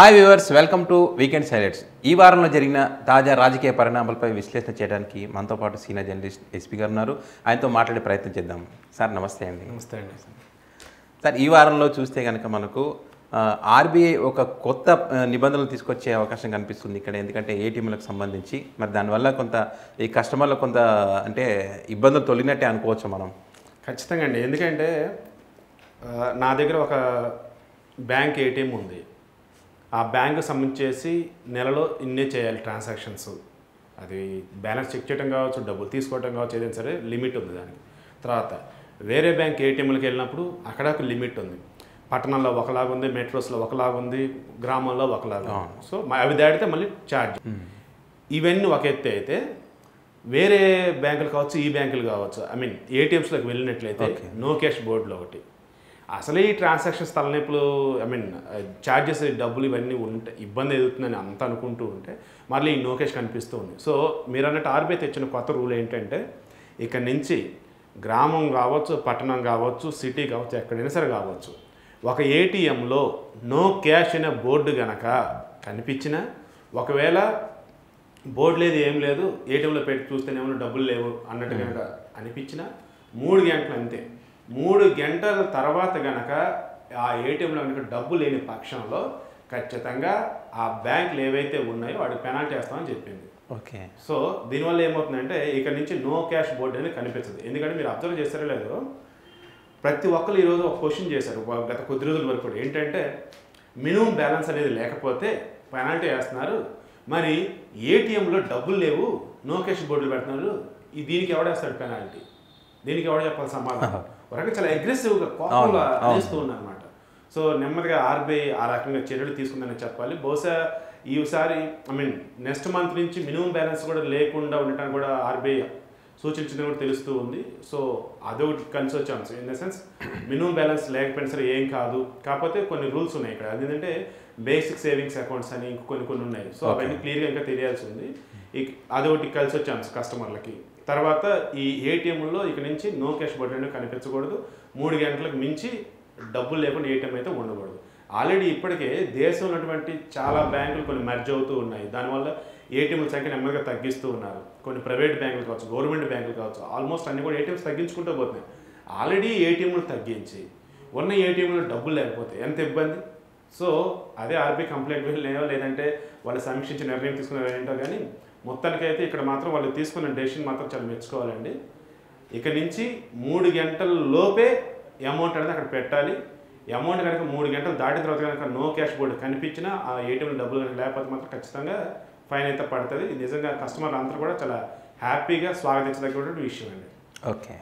Hi viewers, welcome to weekend highlights. ఈ వారంలో జరిగిన తాజా రాజకీయ పరిణామాలపై విశ్లేషణ చేయడానికి మనతో పాటు సీనియర్ జర్నలిస్ట్ ఎస్పీ గారు ఉన్నారు. ఆయనతో మాట్లాడే ప్రయత్నం చేద్దాం. సార్ నమస్తే అండి. నమస్తే అండి. సార్, ఈ వారంలో చూస్తే కనుక మనకు ఆర్బీఐ ఒక కొత్త నిబంధనలు తీసుకొచ్చే అవకాశం కనిపిస్తుంది ఇక్కడ. ఎందుకంటే ఏటీఎంలకు సంబంధించి మరి దానివల్ల కొంత ఈ కస్టమర్లు కొంత అంటే ఇబ్బందులు తొలినట్టే అనుకోవచ్చు మనం. ఖచ్చితంగా అండి. ఎందుకంటే నా దగ్గర ఒక బ్యాంక్ ఏటీఎం ఉంది. ఆ బ్యాంకు సంబంధించేసి నెలలో ఇన్నే చేయాలి ట్రాన్సాక్షన్స్. అది బ్యాలెన్స్ చెక్ చేయడం కావచ్చు, డబ్బులు తీసుకోవడం కావచ్చు, ఏదైనా సరే లిమిట్ ఉంది దానికి. తర్వాత వేరే బ్యాంక్ ఏటీఎంలకు వెళ్ళినప్పుడు అక్కడ ఒక లిమిట్ ఉంది. పట్టణంలో ఒకలాగా ఉంది, మెట్రోస్లో ఒకలాగా ఉంది, గ్రామంలో ఒకలాగా. సో అవి దాడితే మళ్ళీ ఛార్జ్. ఇవన్నీ ఒక ఎత్తి అయితే వేరే బ్యాంకులు కావచ్చు, ఈ బ్యాంకులు కావచ్చు, ఐ మీన్ ఏటీఎంస్లోకి వెళ్ళినట్లయితే నో క్యాష్ బోర్డులో ఒకటి. అసలే ఈ ట్రాన్సాక్షన్స్ తలనొప్పులు, ఐ మీన్ ఛార్జెస్, డబ్బులు ఇవన్నీ ఉంటే ఇబ్బంది ఎదుగుతుందని అంత అనుకుంటూ ఉంటే మళ్ళీ ఈ నో క్యాష్ కనిపిస్తూ ఉంది. సో మీరు అన్నట్టు ఆర్బీఐ తెచ్చిన కొత్త రూల్ ఏంటంటే, ఇక్కడ నుంచి గ్రామం కావచ్చు, పట్టణం కావచ్చు, సిటీ కావచ్చు, ఎక్కడైనా సరే కావచ్చు, ఒక ఏటీఎంలో నో క్యాష్ అనే బోర్డు కనుక కనిపించిన, ఒకవేళ బోర్డు లేదు ఏం లేదు, ఏటీఎంలో పెట్టి చూస్తేనేమో డబ్బులు లేవు అన్నట్టు కనుక అనిపించిన 3 గంటలు, అంతే 3 గంటల తర్వాత గనక ఆ ఏటీఎంలో కనుక డబ్బు లేని పక్షంలో ఖచ్చితంగా ఆ బ్యాంకులు ఏవైతే ఉన్నాయో వాటికి పెనాల్టీ వేస్తామని చెప్పింది. ఓకే. సో దీనివల్ల ఏమవుతుందంటే ఇక్కడ నుంచి నో క్యాష్ బోర్డు అనేది కనిపిస్తుంది. ఎందుకంటే మీరు అబ్జర్వ్ చేస్తారో లేదో, ప్రతి ఒక్కరు ఈరోజు ఒక క్వశ్చన్ చేశారు గత కొద్ది రోజుల వరకు కూడా. ఏంటంటే మినిమం బ్యాలెన్స్ అనేది లేకపోతే పెనాల్టీ వేస్తున్నారు, మరి ఏటీఎంలో డబ్బులు లేవు, నో క్యాష్ బోర్డులు పెడుతున్నారు, దీనికి ఎవడేస్తాడు పెనాల్టీ, దీనికి ఎవడ చెప్పాలి సమాధానం, వరకు చాలా అగ్రెసివ్గా కోపంగా చేస్తూ ఉన్నారన్నమాట. సో నెమ్మదిగా ఆర్బీఐ ఆ రకంగా చర్యలు తీసుకుందని చెప్పాలి. బహుశా ఈసారి ఐ మీన్ నెక్స్ట్ మంత్ నుంచి మినిమం బ్యాలెన్స్ కూడా లేకుండా ఉండటానికి కూడా ఆర్బీఐ సూచించిందని కూడా తెలుస్తూ ఉంది. సో అదొకటి concern chance. In the sense minimum balance లేకపోయినా సరే ఏం కాదు, కాకపోతే కొన్ని రూల్స్ ఉన్నాయి ఇక్కడ. అదేంటంటే బేసిక్ సేవింగ్స్ అకౌంట్స్ అని కొన్ని ఉన్నాయి. సో అవన్నీ క్లియర్గా ఇంకా తెలియాల్సి ఉంది. అదొకటి కన్సర్న్ ఛాన్స్ కస్టమర్లకి. తర్వాత ఈ ఏటీఎంలో ఇక నుంచి నో క్యాష్ బోర్డు కనిపించకూడదు, 3 గంటలకు మించి డబ్బులు లేకుండా ఏటీఎం అయితే ఉండకూడదు. ఆల్రెడీ ఇప్పటికే దేశంలో ఉన్నటువంటి చాలా బ్యాంకులు కొన్ని మెర్జ్ అవుతూ ఉన్నాయి, దానివల్ల ఏటీఎంల సంఖ్య నెమ్మదిగా తగ్గిస్తూ ఉన్నారు. కొన్ని ప్రైవేట్ బ్యాంకులు కావచ్చు, గవర్నమెంట్ బ్యాంకులు కావచ్చు, ఆల్మోస్ట్ అన్ని కూడా ఏటీఎంస్ తగ్గించుకుంటూ పోతున్నాయి. ఆల్రెడీ ఏటీఎంలు తగ్గించి ఉన్న ఏటీఎంలో డబ్బులు లేకపోతే ఎంత ఇబ్బంది. సో అదే ఆర్బీఐ కంప్లైంట్ లేవో లేదంటే వాళ్ళు సమీక్షించి నిర్ణయం తీసుకునే ఏంటో, కానీ మొత్తానికైతే ఇక్కడ మాత్రం వాళ్ళు తీసుకున్న డెసిషన్ మాత్రం చాలా మెచ్చుకోవాలండి. ఇక నుంచి 3 గంటల లోపే అమౌంట్ అనేది అక్కడ పెట్టాలి. అమౌంట్ కనుక 3 గంటలు దాటిన తర్వాత కనుక నో క్యాష్ బోర్డు కనిపించినా, ఆ ఏటీఎంలో డబ్బులు కనుక లేకపోతే మాత్రం ఖచ్చితంగా ఫైన్ అయితే పడుతుంది. నిజంగా కస్టమర్లు అందరూ కూడా చాలా హ్యాపీగా స్వాగతించదగినటువంటి విషయం అండి. ఓకే.